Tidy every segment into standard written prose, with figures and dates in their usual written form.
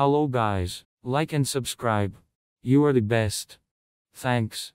Hello guys, like and subscribe. You are the best. Thanks.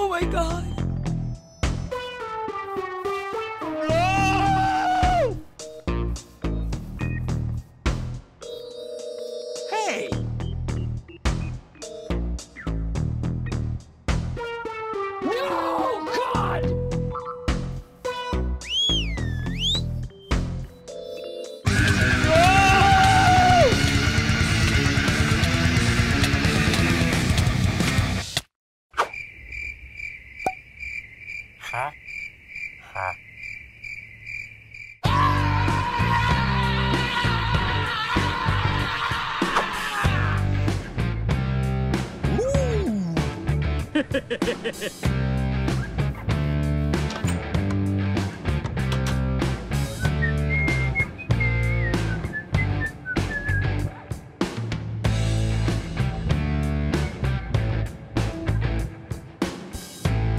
Oh my God.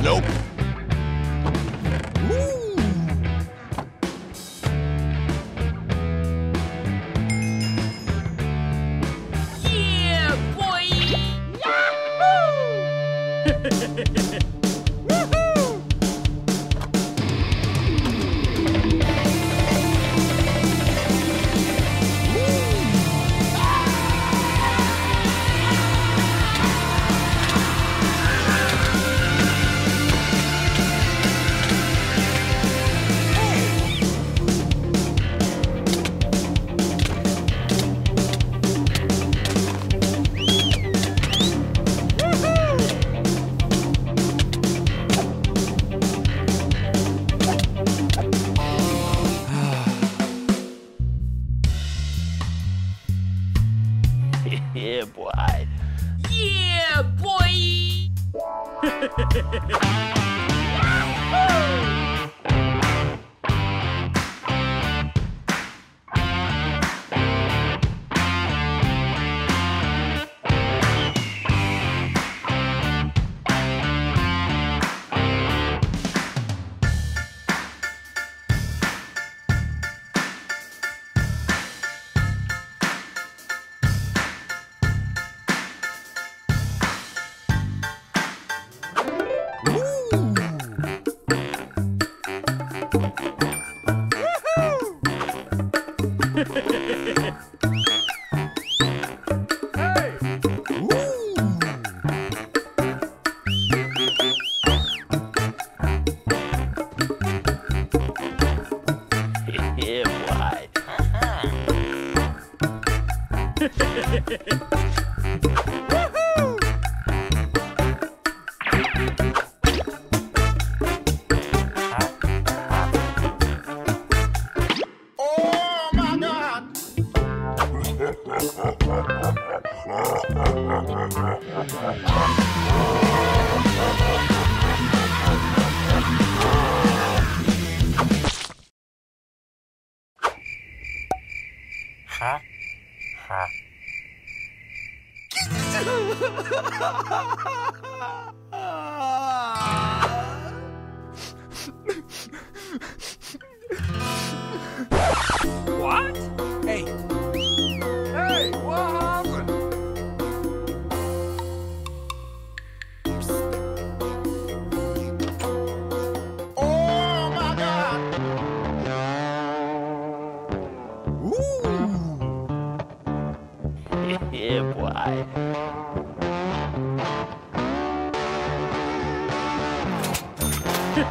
Nope. Yeah, boy. Yeah, boy. What? Hey. Hey, what happened? Oh my God. Woo. Yeah, boy.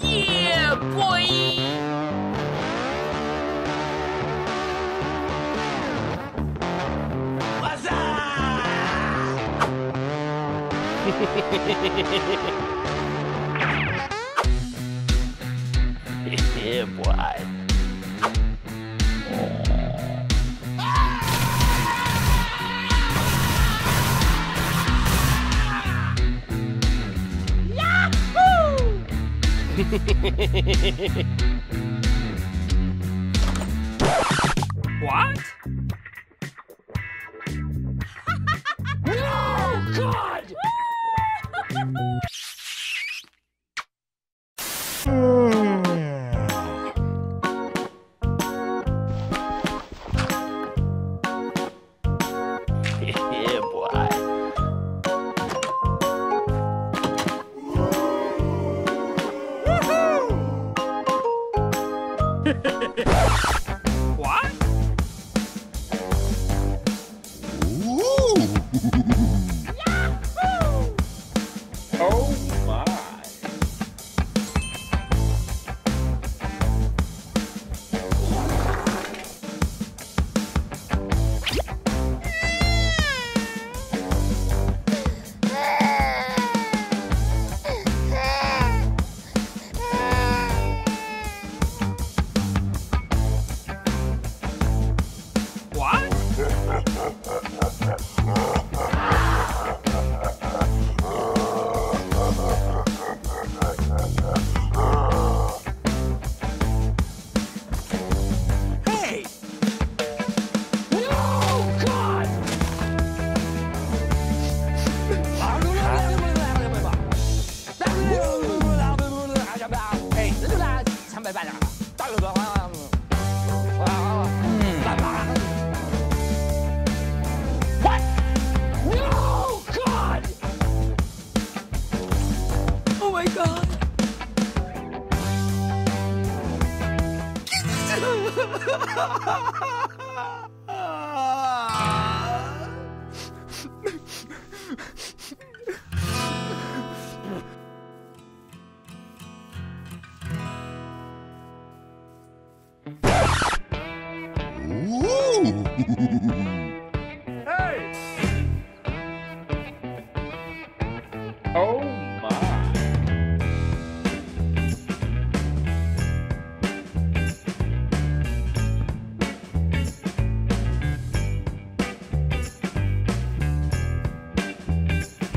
Yeah, boy! Yeah, boy. What? No, God! Yeah, boy. What? Oh my. Hey! Oh my!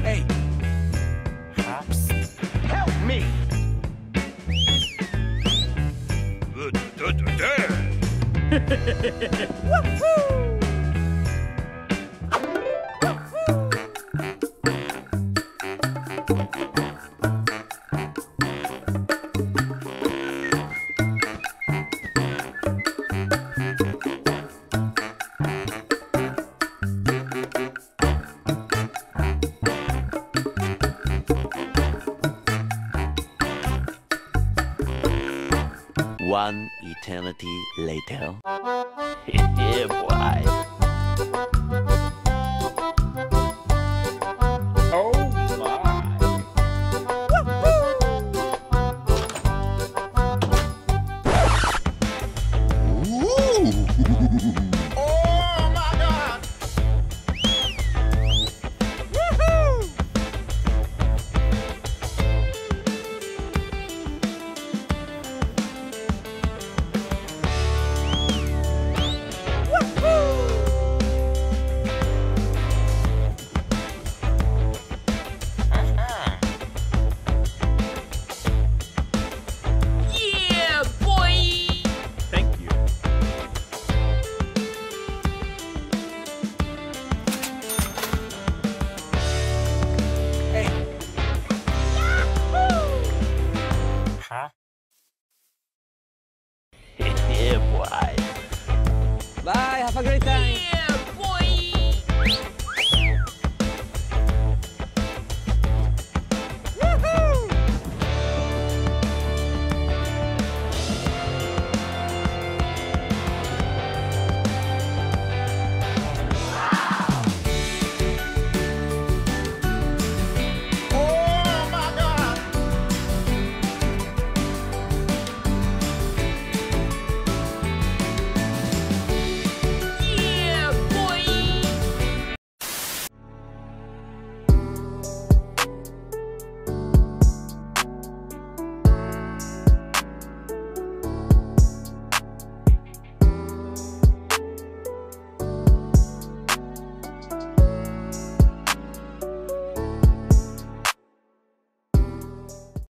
Hey! Hops! Help me! Woohoo! One eternity later. Yeah, boy. Oh my. Yeah, boy. Bye, have a great time. Yeah.